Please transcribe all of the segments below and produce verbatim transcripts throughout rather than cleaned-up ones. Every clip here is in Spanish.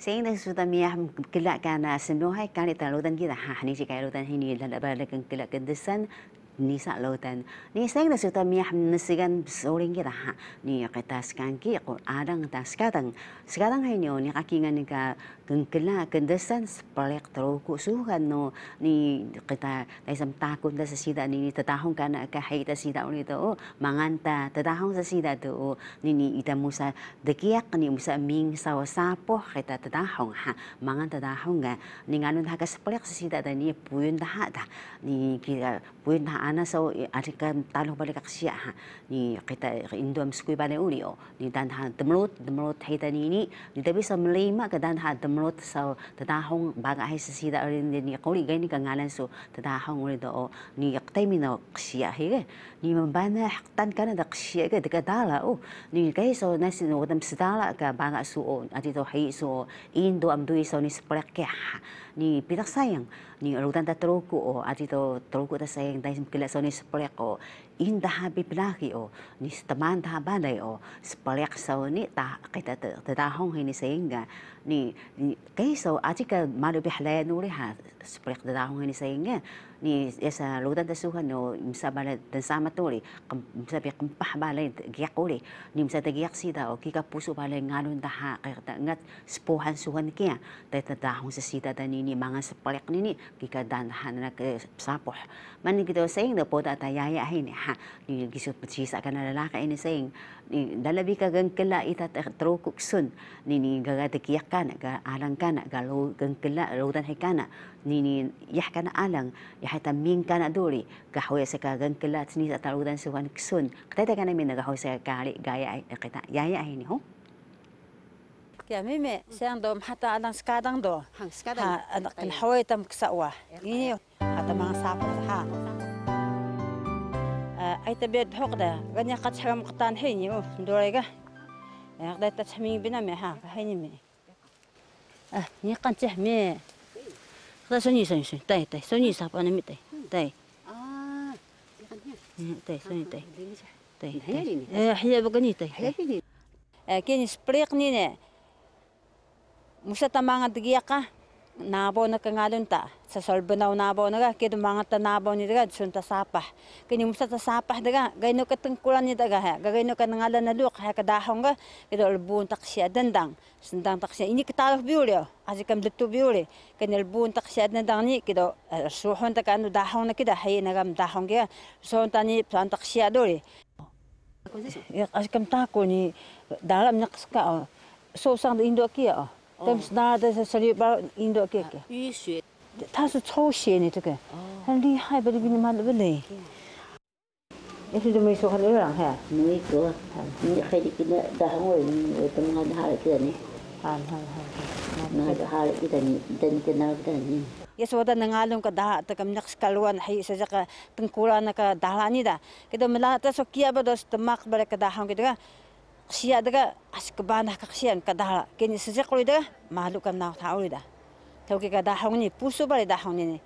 Sen de su también que la cana se no hay cana tan lo tan que la hani se cae lo tan hini la la la que la que de san ni sa lo tan ni sen de su también no se gan soren que la ni que tas can que o adang tas kadang sekarang hay no ni kakingan ka kengkela kendesan spalek troku suhan no ni kita daisam takun da sida ni tatahong kana ka haita sida unito manganta tatahong sa sida to ni ni itamusa dekiak ni musa ming sawasapo kita tatahong ha manganta tatahong ga ni nganun ha ka spalek sa sida ni puyon da da ni kita puyon ha ana so arikan talo balik aksya ha ni kita indom skui bale unio ni dan ha demrot demrot haita ni ni ni tabi sa mlima ka dan ha demrot sa tatahong baga hay sa sida rin ni ko ni gani kang ngalan so tatahong uri do ni yaktay mina qsiya hige ni mabana haqtan kana da qsiya ga da dala o ni kay so nasino dam sidala ka baga suon ati to hay so indo am dui so ni sprek ni pitak sayang ni rutan ta troku o ati to troku ta sayang dai kila so ni sprek o inda habi plagi o ni taman ta balay o sprek so ni ta kita tatahong ni sayang ga ni kaysa atika malu bihlaya nuriha sprek da dahong ni sayang ni esa lutan da suha no msabala da samaturi msabi qampah balay giquli ni msata giqsida o kika puso balay nganun da ha qirta ngat spohan suhan kia ta dahong sa sita tani ni mga sprek ni kika dan han na sapoh man gito sayang da poda ta yaya hay ni ha ni gisu ptsisa kana lalaka ini sayang ni dalabi ka gan kala ita trokuksun ni ni gagatikiya kana ga alang kana ga lo gan kala lutan hay kana ni ni yah kana alang yahita min kana duri ga hoya sa ka gan kala tsni sa tarudan suhan ksun kata kana min ga hoya sa kali gaya kita yaya hay ni ho كميمي ساندوم حتى أنا سكادن دو الحوي تم كسوة إيه حتى ما صعب صحة أي تبيد حقدة غني قد حرم قطان هيني أوف دوريجة غدا تحمين بنامي ها هيني مي أه نيقان تحمي غدا سوني سوني سوني تاي تاي سوني صعب أنا مي تاي تاي آه تاي سوني تاي تاي تاي حيا بقني تاي كين سبريقني نه musa tamanga diya ka nabo na kangalon ta sa solbanaw nabo na ka kido mga ta nabo ni daga sunta sapah kini musa ta sapah daga gayno ka tungkulan ni daga ha gayno ka nangalan na luk ha kadahong ga kido albun taksya dandang sundang taksya ini kitalo biure aji kam dito biure kini albun taksya dandang ni kido suhon ta kanu dahong na kida hay na gam dahong ga sunta ni plan taksya dori aji kam ta ko ni dalam nakska so sang indo kia Entonces nada de eso salió para indo que que. Y sí. Está su choche ni toque. Han li hay pero bien mal vele. Eso de me hizo han era ha. Me hizo. Ni hay que da hoy tengo nada de que ni. Han han han. Nada hal que ni den que nada que ni. Yeso da nangalong ka da ta kam naks kalwan hay sa ka tengkulan ka dalani da. Kedo melata so kia bodos temak bare ka da hang gitu. Siya daga askabana kaksian kadala kini sejak ulida malukan na taulida tawki kadahong ni puso bali dahong ni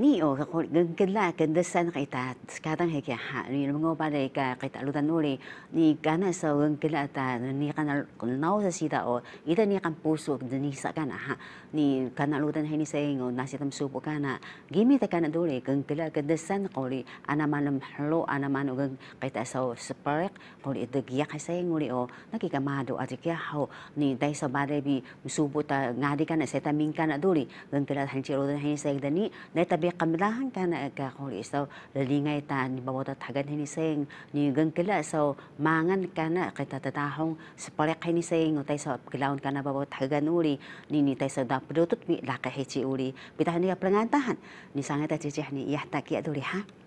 ni o gengkela kendesan kita sekarang he kya ni ngo bale ka kita lutan uli ni kana sa gengkela ta ni kana nau sa sida o ida ni kan puso ni sa kana ha ni kana lutan he ni saying o nasitam supo kana gimi ta kana dole gengkela kendesan qoli ana manam hlo ana manu geng kita sa spark qoli ida gya ka saying uli o nakikamado atikya ho ni dai sa bale bi supo ta ngadi kana sa ta min kana dole gengkela han chiro den he saying dani neta kamlahan kana ka qori so lingay ta ni bawata tagan ni seng ni gengkela so mangan kana kita tatahong sprek ni seng utay so kilaon kana bawata tagan uri ni ni tay so dapdotut mi lakahi ci uri pitahani ka plangantahan ni sangeta cicih ni yahta ki aduri ha